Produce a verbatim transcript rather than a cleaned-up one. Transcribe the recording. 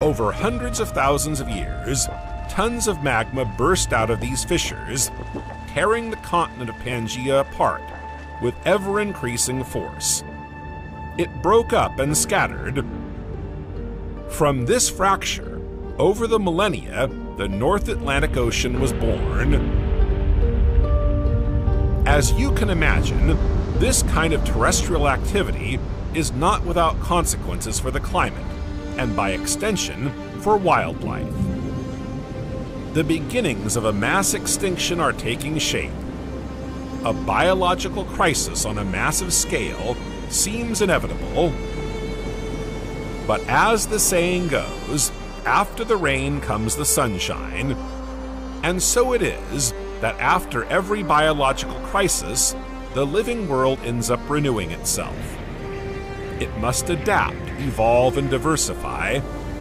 Over hundreds of thousands of years, tons of magma burst out of these fissures, tearing the continent of Pangaea apart with ever-increasing force. It broke up and scattered. From this fracture, over the millennia, the North Atlantic Ocean was born. As you can imagine, this kind of terrestrial activity is not without consequences for the climate, and by extension, for wildlife. The beginnings of a mass extinction are taking shape. A biological crisis on a massive scale seems inevitable. But as the saying goes, after the rain comes the sunshine. And so it is that after every biological crisis, the living world ends up renewing itself. It must adapt, evolve, and diversify